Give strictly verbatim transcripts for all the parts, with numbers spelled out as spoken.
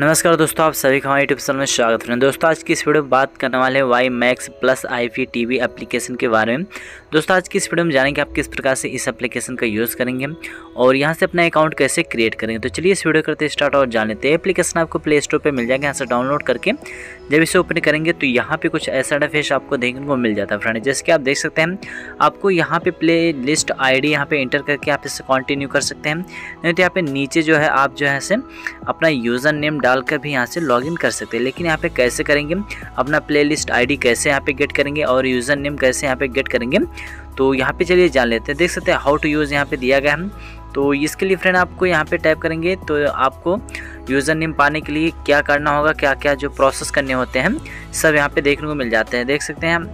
नमस्कार दोस्तों, आप सभी का हमारे यूट्यूब चैनल में स्वागत है। दोस्तों आज की इस वीडियो में बात करने वाले हैं Y max plus IPTV application के बारे में। दोस्तों आज की इस वीडियो में जानेंगे आप किस प्रकार से इस एप्लीकेशन का यूज़ करेंगे और यहां से अपना अकाउंट कैसे क्रिएट करेंगे। तो चलिए इस वीडियो करते स्टार्ट और जान लेते हैं। एप्लीकेशन आपको प्ले स्टोर पर मिल जाएगा, यहाँ से डाउनलोड करके जब इसे ओपन करेंगे तो यहाँ पर कुछ ऐसा इंटरफेस आपको देखने को मिल जाता है फ्रेंड। जैसे कि आप देख सकते हैं, आपको यहाँ पे प्ले लिस्ट आई डी यहाँ पर इंटर करके आप इसे कंटिन्यू कर सकते हैं, नहीं तो यहाँ पे नीचे जो है आप जो है से अपना यूज़र नेम डालकर भी यहाँ से लॉगिन कर सकते हैं। लेकिन यहाँ पे कैसे करेंगे, अपना प्लेलिस्ट आईडी कैसे यहाँ पे गेट करेंगे और यूज़र नेम कैसे यहाँ पे गेट करेंगे, तो यहाँ पे चलिए जान लेते हैं। देख सकते हैं हाउ टू यूज़ यहाँ पे दिया गया है। तो इसके लिए फ्रेंड आपको यहाँ पे टाइप करेंगे तो आपको यूज़र नेम पाने के लिए क्या करना होगा, क्या क्या जो प्रोसेस करने होते हैं सब यहाँ पे देखने को मिल जाते हैं। देख सकते हैं हम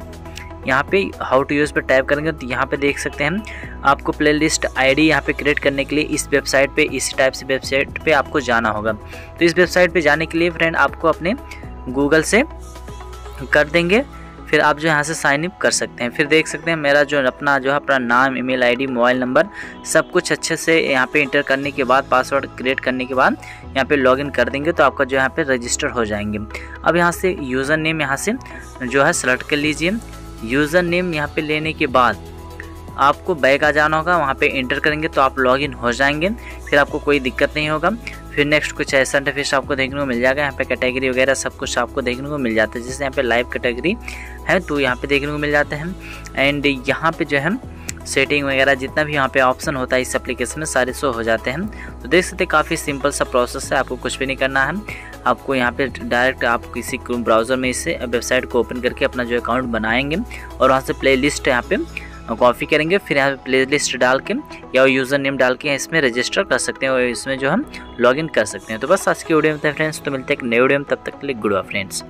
यहाँ पे हाउ टू यूज़ पे टाइप करेंगे तो यहाँ पे देख सकते हैं आपको प्लेलिस्ट आईडी यहाँ पे क्रिएट करने के लिए इस वेबसाइट पे इस टाइप से वेबसाइट पे आपको जाना होगा। तो इस वेबसाइट पे जाने के लिए फ्रेंड आपको अपने गूगल से कर देंगे, फिर आप जो यहाँ से साइन अप कर सकते हैं। फिर देख सकते हैं मेरा जो अपना जो है अपना नाम, ईमेल आईडी, मोबाइल नंबर सब कुछ अच्छे से यहाँ पे इंटर करने के बाद, पासवर्ड क्रिएट करने के बाद यहाँ पे लॉगिन कर देंगे तो आपका जो यहाँ पे रजिस्टर हो जाएंगे। अब यहाँ से यूज़र नेम यहाँ से जो है सेलेक्ट कर लीजिए। यूज़र नेम यहाँ पे लेने के बाद आपको बैक आ जाना होगा, वहाँ पे इंटर करेंगे तो आप लॉगिन हो जाएंगे, फिर आपको कोई दिक्कत नहीं होगा। फिर नेक्स्ट कुछ ऐसा इंटरफेस आपको देखने को मिल जाएगा, यहाँ पे कैटेगरी वगैरह सब कुछ आपको देखने को मिल जाता है। जैसे यहाँ पे लाइव कैटेगरी है तो यहाँ पे देखने को मिल जाते हैं। एंड यहाँ पे जो है सेटिंग वगैरह जितना भी यहाँ पे ऑप्शन होता है इस एप्लीकेशन में सारे शो हो जाते हैं। तो देख सकते हैं काफ़ी सिंपल सा प्रोसेस है, आपको कुछ भी नहीं करना है। आपको यहाँ पे डायरेक्ट आप किसी ब्राउज़र में इसे वेबसाइट को ओपन करके अपना जो अकाउंट बनाएंगे और वहाँ से प्ले लिस्ट यहाँ पे कॉपी करेंगे, फिर यहाँ पे प्ले लिस्ट डाल के या यूज़र नेम डाल के इसमें रजिस्टर कर सकते हैं और इसमें जो हम लॉगिन कर सकते हैं। तो बस आज की वीडियो में फ्रेंड्स, तो मिलते हैं एक नए वीडियो में, तब तक के लिए गुड बाय फ्रेंड्स।